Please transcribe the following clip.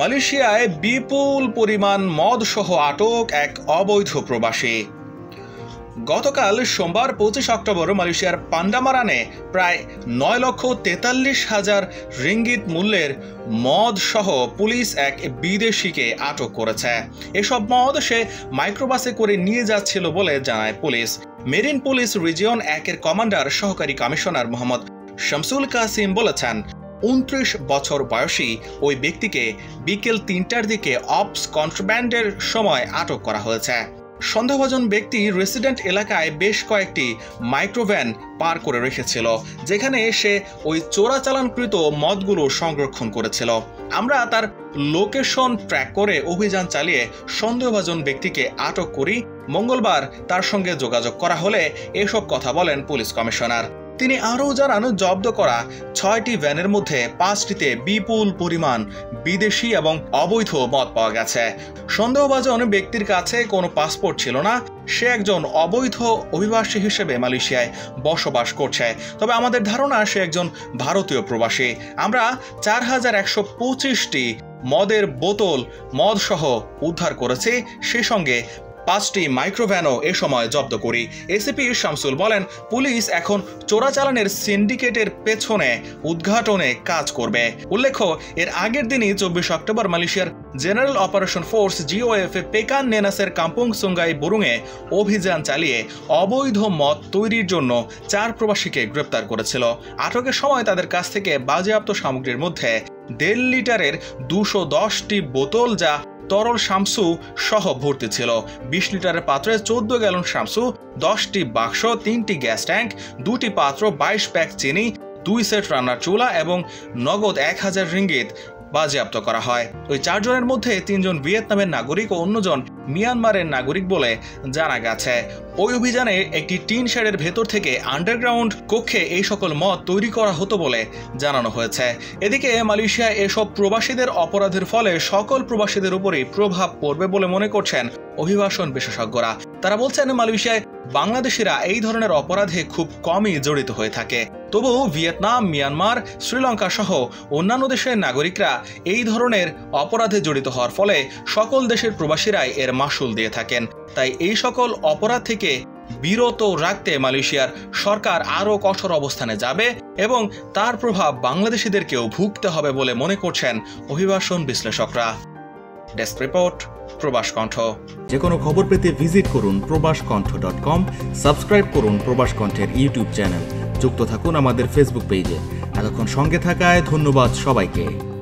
মালয়েশিয়ায় বিপুল পরিমাণ মদ সহ আটক এক অবৈধ প্রবাসী। গতকাল সোমবার 25 অক্টোবর মালয়েশিয়ার পান্ডামারানে প্রায় 9,43,000 রিঙ্গিত মূল্যের মদ সহ পুলিশ এক বিদেশিকে আটক করেছে। এসব মদ সে মাইক্রোবাসে করে নিয়ে যাচ্ছিল বলে জানায় পুলিশ। মেরিন পুলিশ রিজিয়ন 1-এর কমান্ডার সহকারী কমিশনার মোহাম্মদ শামসুল কাসিম বলেছেন, 29 বছর বয়সী ওই ব্যক্তিকে বিকেল 3টার দিকে অপস কন্ট্রাব্যান্ডের সময় আটক করা হয়েছে। সন্দেহভাজন ব্যক্তি রেসিডেন্ট এলাকায় বেশ কয়েকটি মাইক্রোভ্যান পার করে রেখেছিল, যেখানে এসে ওই চোরাচালানকৃত মদগুলো সংরক্ষণ করেছিল। আমরা তার লোকেশন ট্র্যাক করে অভিযান চালিয়ে সন্দেহভাজন ব্যক্তিকে আটক করি। মঙ্গলবার তার সঙ্গে যোগাযোগ করা হলে এসব কথা বলেন পুলিশ কমিশনার। তিনি আরও জানান, জব্দ করা 6টি ভ্যানের মধ্যে 5টিতে বিপুল পরিমাণ বিদেশি এবং অবৈধ মদ পাওয়া গেছে। সন্দেহভাজন ব্যক্তির কাছে কোনো পাসপোর্ট ছিল না। সে একজন অবৈধ অভিবাসী হিসেবে মালয়েশিয়ায় বসবাস করছে, তবে আমাদের ধারণা সে একজন ভারতীয় প্রবাসী। আমরা 4125টি মদের বোতল মদসহ উদ্ধার করেছি, সে সঙ্গে 5টি মাইক্রোভ্যানও এ সময় জব্দ করি। এসিপি শামসুল বলেন, পুলিশ এখন চোরাচালানের সিন্ডিকেটের পেছনে উদ্ঘাটনে কাজ করবে। উল্লেখ্য, এর আগের দিনই 24 অক্টোবর মালয়েশিয়ার general operation force GOF Pekan নেনাসের কাম্পুং সুঙ্গাই বুরুংয়ে অভিযান চালিয়ে অবৈধ মদ তৈরির জন্য 4 প্রবাসীকে গ্রেপ্তার করেছিল। আটকের সময় তাদের কাছ থেকে বাজেয়াপ্ত সামগ্রীর মধ্যে 1.5 লিটারের 210টি বোতল, যা তরল শামসু সহ ভর্তি ছিল, 20 লিটারের পাত্রে 14 গ্যালন শামসু, 10টি বাক্স, 3টি গ্যাস ট্যাঙ্ক, 2টি পাত্র, 22 প্যাক চিনি, 2 সেট রান্নার চুলা এবং নগদ 1000 রিঙ্গিত বাজেয়াপ্ত করা হয়। ওই 4 জনের মধ্যে 3জন ভিয়েতনামের নাগরিক ও অন্যজন মিয়ানমারের নাগরিক বলে জানা গেছে। ওই অভিযানে একটি টিন শেডের ভেতর থেকে আন্ডারগ্রাউন্ড কক্ষে এই সকল মদ তৈরি করা হতো বলে জানানো হয়েছে। এদিকে মালয়েশিয়ায় এসব প্রবাসীদের অপরাধের ফলে সকল প্রবাসীদের উপরেই প্রভাব পড়বে বলে মনে করছেন অভিবাসন বিশেষজ্ঞরা। তারা বলছেন, মালয়েশিয়ায় বাংলাদেশিরা এই ধরনের অপরাধে খুব কমই জড়িত হয়ে থাকে, তবুও ভিয়েতনাম, মিয়ানমার, শ্রীলঙ্কা সহ অন্যান্য দেশের নাগরিকরা এই ধরনের অপরাধে জড়িত হওয়ার ফলে সকল দেশের প্রবাসীরাই এর মাশুল দিয়ে থাকেন। তাই এই সকল অপরাধ থেকে বিরত রাখতে মালয়েশিয়ার সরকার আরও কঠোর অবস্থানে যাবে এবং তার প্রভাব বাংলাদেশিদেরকেও ভুগতে হবে বলে মনে করছেন অভিবাসন বিশ্লেষকরা। ডেস্ক রিপোর্ট, প্রবাশ কণ্ঠ। যে কোনো খবর পেতে ভিজিট করুন probashkantho.com, সাবস্ক্রাইব করুন প্রবাশ কণ্ঠের ইউটিউব চ্যানেল, যুক্ত থাকুন আমাদের ফেসবুক পেজে। এতক্ষণ সঙ্গে থাকায় ধন্যবাদ সবাইকে।